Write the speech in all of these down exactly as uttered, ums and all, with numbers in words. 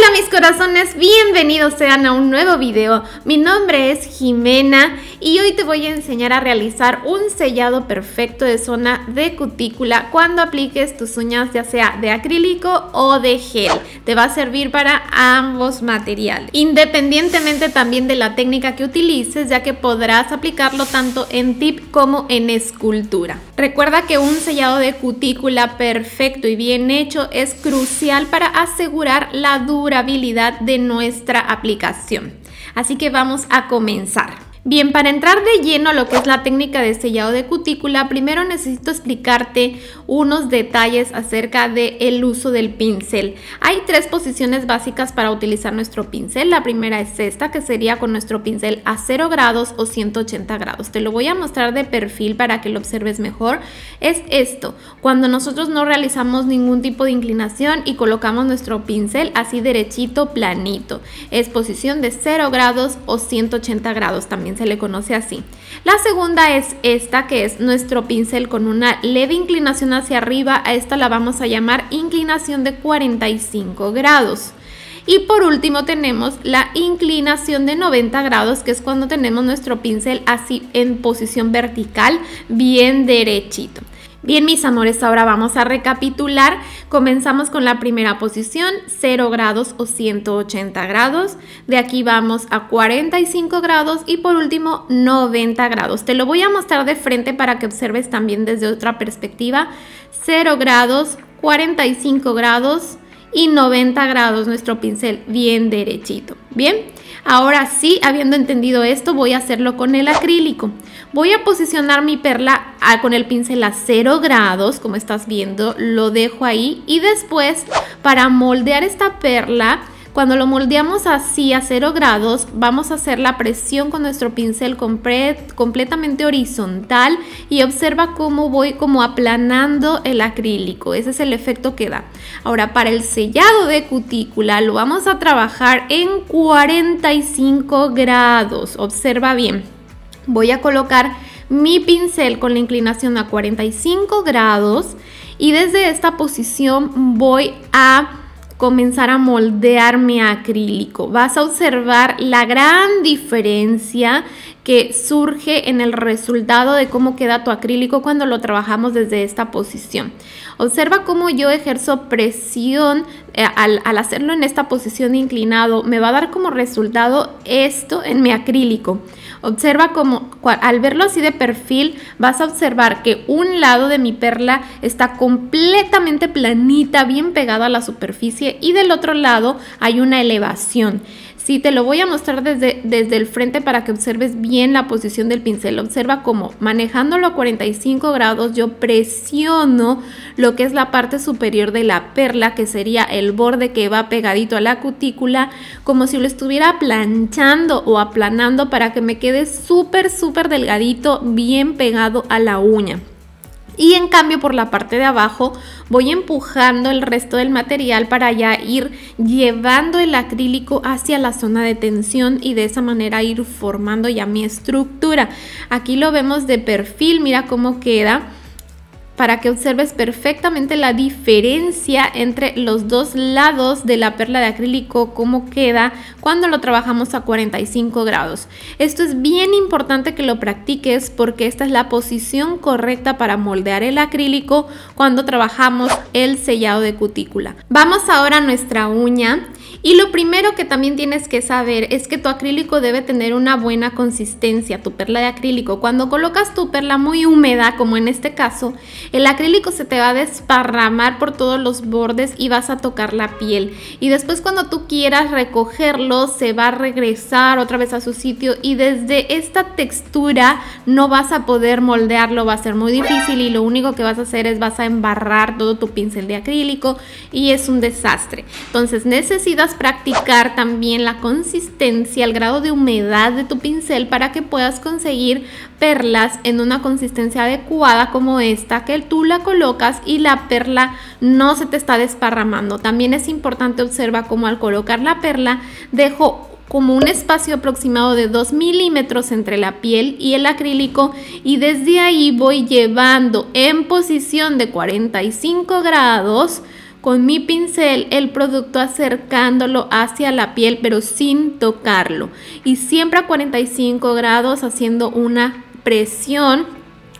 Hola mis corazones, bienvenidos sean a un nuevo video. Mi nombre es Jimena y hoy te voy a enseñar a realizar un sellado perfecto de zona de cutícula cuando apliques tus uñas ya sea de acrílico o de gel. Te va a servir para ambos materiales, independientemente también de la técnica que utilices, ya que podrás aplicarlo tanto en tip como en escultura. Recuerda que un sellado de cutícula perfecto y bien hecho es crucial para asegurar la durabilidad durabilidad de nuestra aplicación. Así que vamos a comenzar. Bien, para entrar de lleno a lo que es la técnica de sellado de cutícula, primero necesito explicarte unos detalles acerca del uso del pincel. Hay tres posiciones básicas para utilizar nuestro pincel. La primera es esta, que sería con nuestro pincel a cero grados o ciento ochenta grados. Te lo voy a mostrar de perfil para que lo observes mejor. Es esto, cuando nosotros no realizamos ningún tipo de inclinación y colocamos nuestro pincel así derechito, planito. Es posición de cero grados o ciento ochenta grados también. Se le conoce así. La segunda es esta, que es nuestro pincel con una leve inclinación hacia arriba. A esta la vamos a llamar inclinación de cuarenta y cinco grados. Y por último tenemos la inclinación de noventa grados, que es cuando tenemos nuestro pincel así en posición vertical, bien derechito. Bien, mis amores, ahora vamos a recapitular. Comenzamos con la primera posición, cero grados o ciento ochenta grados. De aquí vamos a cuarenta y cinco grados y por último noventa grados. Te lo voy a mostrar de frente para que observes también desde otra perspectiva. cero grados, cuarenta y cinco grados y noventa grados. Nuestro pincel bien derechito. Bien. Ahora sí, habiendo entendido esto, voy a hacerlo con el acrílico. Voy a posicionar mi perla a, con el pincel a cero grados, como estás viendo, lo dejo ahí. Y después, para moldear esta perla, cuando lo moldeamos así a cero grados, vamos a hacer la presión con nuestro pincel completamente horizontal y observa cómo voy como aplanando el acrílico. Ese es el efecto que da. Ahora, para el sellado de cutícula lo vamos a trabajar en cuarenta y cinco grados. Observa bien. Voy a colocar mi pincel con la inclinación a cuarenta y cinco grados y desde esta posición voy a comenzar a moldear mi acrílico. Vas a observar la gran diferencia que surge en el resultado de cómo queda tu acrílico cuando lo trabajamos desde esta posición. Observa cómo yo ejerzo presión eh, al, al hacerlo en esta posición de inclinado. Me va a dar como resultado esto en mi acrílico. Observa cómo al verlo así de perfil vas a observar que un lado de mi perla está completamente planita, bien pegada a la superficie, y del otro lado hay una elevación. Sí, te lo voy a mostrar desde, desde el frente para que observes bien la posición del pincel. Observa cómo manejándolo a cuarenta y cinco grados yo presiono lo que es la parte superior de la perla, que sería el borde que va pegadito a la cutícula, como si lo estuviera planchando o aplanando para que me quede súper, súper delgadito, bien pegado a la uña. Y en cambio por la parte de abajo voy empujando el resto del material para ya ir llevando el acrílico hacia la zona de tensión y de esa manera ir formando ya mi estructura. Aquí lo vemos de perfil, mira cómo queda, para que observes perfectamente la diferencia entre los dos lados de la perla de acrílico, cómo queda cuando lo trabajamos a cuarenta y cinco grados. Esto es bien importante que lo practiques porque esta es la posición correcta para moldear el acrílico cuando trabajamos el sellado de cutícula. Vamos ahora a nuestra uña. Y lo primero que también tienes que saber es que tu acrílico debe tener una buena consistencia, tu perla de acrílico. Cuando colocas tu perla muy húmeda, como en este caso, el acrílico se te va a desparramar por todos los bordes y vas a tocar la piel. Y después cuando tú quieras recogerlo, se va a regresar otra vez a su sitio y desde esta textura no vas a poder moldearlo, va a ser muy difícil y lo único que vas a hacer es vas a embarrar todo tu pincel de acrílico y es un desastre. Entonces necesitas practicar también la consistencia, el grado de humedad de tu pincel para que puedas conseguir perlas en una consistencia adecuada como esta, que tú la colocas y la perla no se te está desparramando. También es importante observar cómo al colocar la perla dejo como un espacio aproximado de dos milímetros entre la piel y el acrílico y desde ahí voy llevando en posición de cuarenta y cinco grados con mi pincel el producto acercándolo hacia la piel pero sin tocarlo, y siempre a cuarenta y cinco grados haciendo una presión,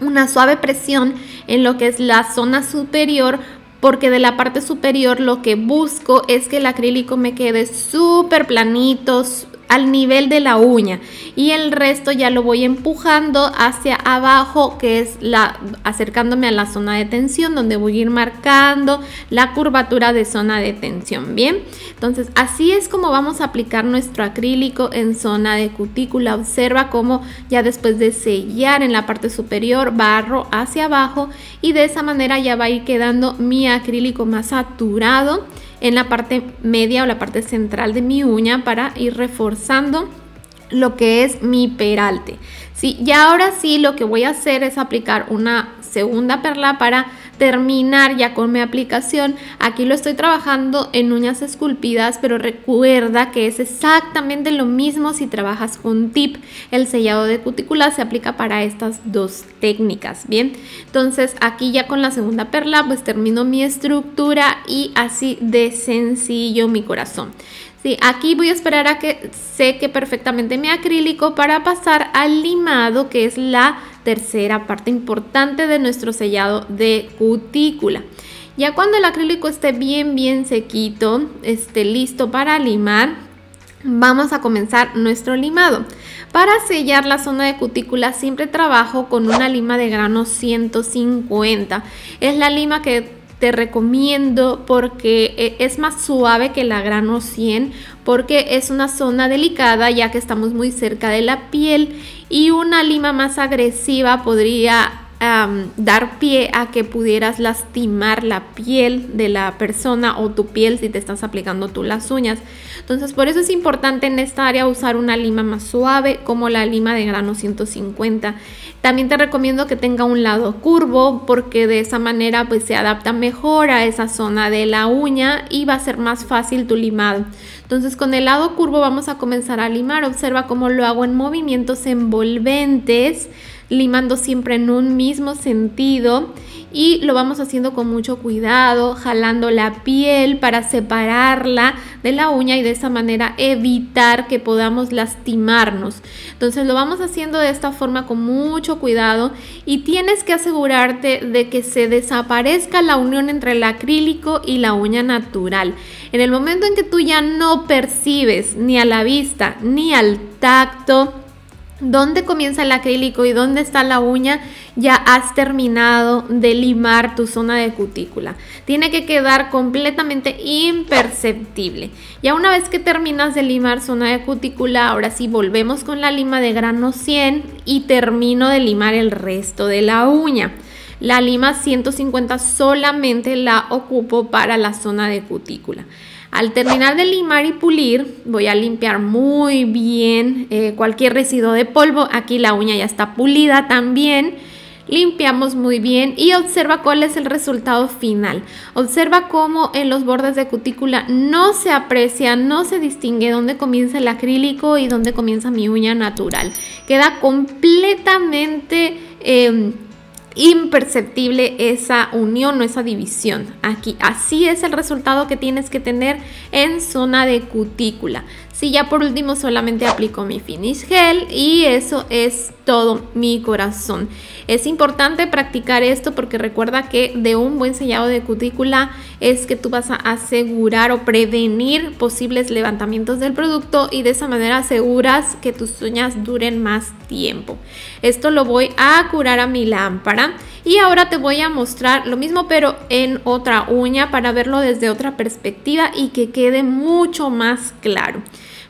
una suave presión en lo que es la zona superior, porque de la parte superior lo que busco es que el acrílico me quede súper planito al nivel de la uña, y el resto ya lo voy empujando hacia abajo, que es la acercándome a la zona de tensión, donde voy a ir marcando la curvatura de zona de tensión. Bien, entonces así es como vamos a aplicar nuestro acrílico en zona de cutícula. Observa cómo ya después de sellar en la parte superior barro hacia abajo, y de esa manera ya va a ir quedando mi acrílico más saturado en la parte media o la parte central de mi uña, para ir reforzando lo que es mi peralte. Sí, y ahora sí lo que voy a hacer es aplicar una segunda perla para terminar ya con mi aplicación. Aquí lo estoy trabajando en uñas esculpidas, pero recuerda que es exactamente lo mismo si trabajas con tip. El sellado de cutícula se aplica para estas dos técnicas. Bien, entonces aquí ya con la segunda perla pues termino mi estructura, y así de sencillo, mi corazón. Sí, aquí voy a esperar a que seque perfectamente mi acrílico para pasar al limado, que es la tercera parte importante de nuestro sellado de cutícula. Ya cuando el acrílico esté bien bien sequito, esté listo para limar, vamos a comenzar nuestro limado. Para sellar la zona de cutícula siempre trabajo con una lima de grano ciento cincuenta. Es la lima que te recomiendo porque es más suave que la grano cien, porque es una zona delicada, ya que estamos muy cerca de la piel, y una lima más agresiva podría um, dar pie a que pudieras lastimar la piel de la persona o tu piel si te estás aplicando tú las uñas. Entonces por eso es importante en esta área usar una lima más suave, como la lima de grano ciento cincuenta. También te recomiendo que tenga un lado curvo, porque de esa manera pues se adapta mejor a esa zona de la uña y va a ser más fácil tu limado. Entonces con el lado curvo vamos a comenzar a limar. Observa cómo lo hago en movimientos envolventes, limando siempre en un mismo sentido, y lo vamos haciendo con mucho cuidado, jalando la piel para separarla de la uña y de esa manera evitar que podamos lastimarnos. Entonces lo vamos haciendo de esta forma con mucho cuidado, y tienes que asegurarte de que se desaparezca la unión entre el acrílico y la uña natural. En el momento en que tú ya no percibes ni a la vista ni al tacto dónde comienza el acrílico y dónde está la uña, ya has terminado de limar tu zona de cutícula. Tiene que quedar completamente imperceptible. Ya una vez que terminas de limar zona de cutícula, ahora sí volvemos con la lima de grano cien y termino de limar el resto de la uña. La lima ciento cincuenta solamente la ocupo para la zona de cutícula. Al terminar de limar y pulir, voy a limpiar muy bien eh, cualquier residuo de polvo. Aquí la uña ya está pulida también. Limpiamos muy bien y observa cuál es el resultado final. Observa cómo en los bordes de cutícula no se aprecia, no se distingue dónde comienza el acrílico y dónde comienza mi uña natural. Queda completamente Eh, imperceptible esa unión o esa división. Aquí así es el resultado que tienes que tener en zona de cutícula. Si ya por último solamente aplico mi finish gel, y eso es todo, mi corazón. Es importante practicar esto, porque recuerda que de un buen sellado de cutícula es que tú vas a asegurar o prevenir posibles levantamientos del producto, y de esa manera aseguras que tus uñas duren más tiempo. Esto lo voy a curar a mi lámpara, y ahora te voy a mostrar lo mismo pero en otra uña, para verlo desde otra perspectiva y que quede mucho más claro.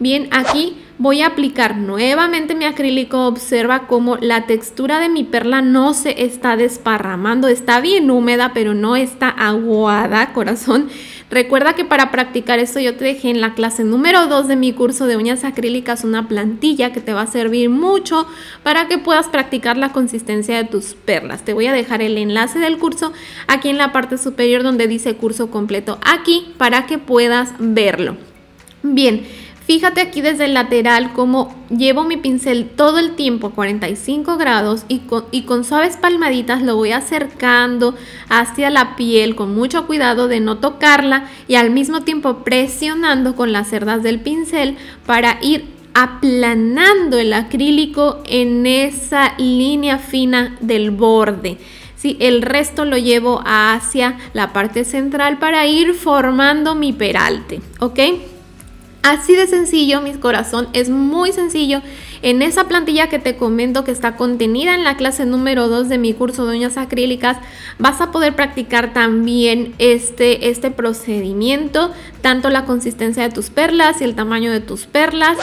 Bien, aquí voy a aplicar nuevamente mi acrílico. Observa cómo la textura de mi perla no se está desparramando. Está bien húmeda, pero no está aguada, corazón. Recuerda que para practicar esto yo te dejé en la clase número dos de mi curso de uñas acrílicas una plantilla que te va a servir mucho para que puedas practicar la consistencia de tus perlas. Te voy a dejar el enlace del curso aquí en la parte superior donde dice curso completo, aquí para que puedas verlo. Bien. Fíjate aquí desde el lateral cómo llevo mi pincel todo el tiempo a cuarenta y cinco grados y con, y con suaves palmaditas lo voy acercando hacia la piel con mucho cuidado de no tocarla y al mismo tiempo presionando con las cerdas del pincel para ir aplanando el acrílico en esa línea fina del borde. Sí, el resto lo llevo hacia la parte central para ir formando mi peralte, ¿ok? Así de sencillo, mi corazón, es muy sencillo. En esa plantilla que te comento que está contenida en la clase número dos de mi curso de uñas acrílicas, vas a poder practicar también este, este procedimiento, tanto la consistencia de tus perlas y el tamaño de tus perlas.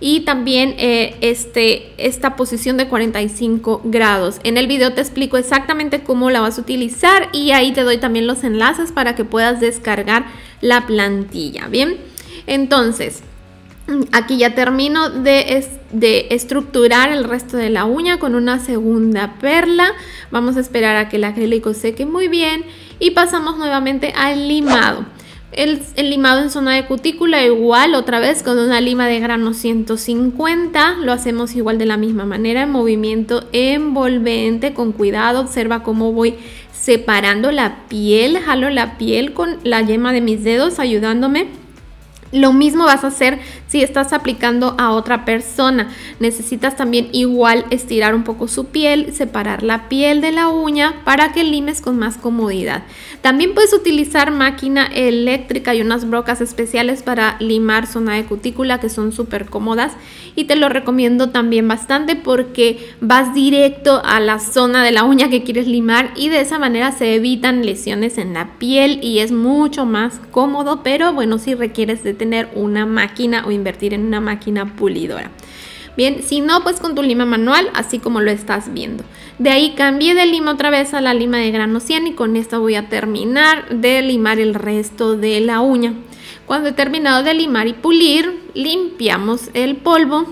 Y también eh, este, esta posición de cuarenta y cinco grados. En el video te explico exactamente cómo la vas a utilizar y ahí te doy también los enlaces para que puedas descargar la plantilla. Bien, entonces aquí ya termino de, es, de estructurar el resto de la uña con una segunda perla. Vamos a esperar a que el acrílico seque muy bien y pasamos nuevamente al limado. El, el limado en zona de cutícula igual, otra vez con una lima de grano ciento cincuenta, lo hacemos igual de la misma manera, en movimiento envolvente, con cuidado. Observa cómo voy separando la piel, jalo la piel con la yema de mis dedos ayudándome. Lo mismo vas a hacer si estás aplicando a otra persona. Necesitas también igual estirar un poco su piel, separar la piel de la uña para que limes con más comodidad. También puedes utilizar máquina eléctrica y unas brocas especiales para limar zona de cutícula que son súper cómodas y te lo recomiendo también bastante porque vas directo a la zona de la uña que quieres limar y de esa manera se evitan lesiones en la piel y es mucho más cómodo, pero bueno, si requieres de tener una máquina o invertir en una máquina pulidora. Bien, si no, pues con tu lima manual, así como lo estás viendo. De ahí cambié de lima otra vez a la lima de grano cien y con esta voy a terminar de limar el resto de la uña. Cuando he terminado de limar y pulir, limpiamos el polvo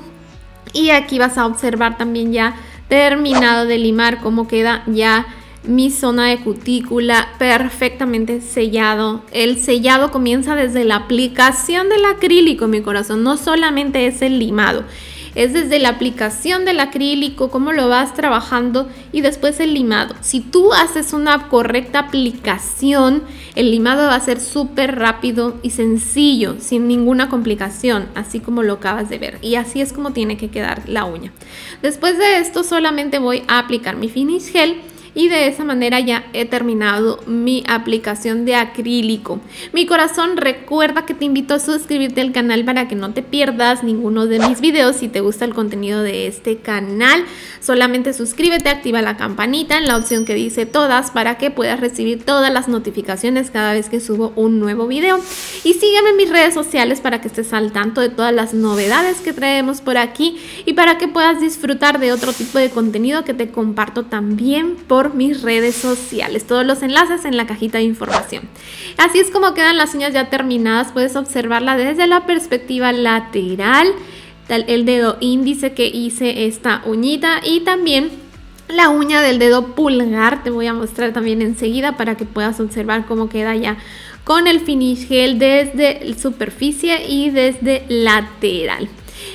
y aquí vas a observar también ya terminado de limar cómo queda ya mi zona de cutícula perfectamente sellado. El sellado comienza desde la aplicación del acrílico, mi corazón, no solamente es el limado, es desde la aplicación del acrílico, cómo lo vas trabajando y después el limado. Si tú haces una correcta aplicación, el limado va a ser súper rápido y sencillo, sin ninguna complicación, así como lo acabas de ver. Y así es como tiene que quedar la uña. Después de esto solamente voy a aplicar mi finish gel. Y de esa manera ya he terminado mi aplicación de acrílico. Mi corazón, recuerda que te invito a suscribirte al canal para que no te pierdas ninguno de mis videos. Si te gusta el contenido de este canal, solamente suscríbete, activa la campanita en la opción que dice todas para que puedas recibir todas las notificaciones cada vez que subo un nuevo video. Y sígueme en mis redes sociales para que estés al tanto de todas las novedades que traemos por aquí y para que puedas disfrutar de otro tipo de contenido que te comparto también por mis redes sociales, todos los enlaces en la cajita de información. Así es como quedan las uñas ya terminadas. Puedes observarla desde la perspectiva lateral, el dedo índice que hice esta uñita y también la uña del dedo pulgar. Te voy a mostrar también enseguida para que puedas observar cómo queda ya con el finish gel desde superficie y desde lateral.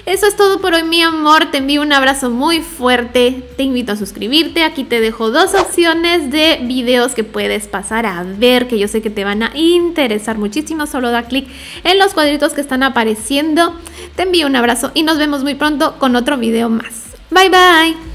Eso es todo por hoy, mi amor. Te envío un abrazo muy fuerte. Te invito a suscribirte. Aquí te dejo dos opciones de videos que puedes pasar a ver, que yo sé que te van a interesar muchísimo. Solo da clic en los cuadritos que están apareciendo. Te envío un abrazo y nos vemos muy pronto con otro video más. Bye, bye.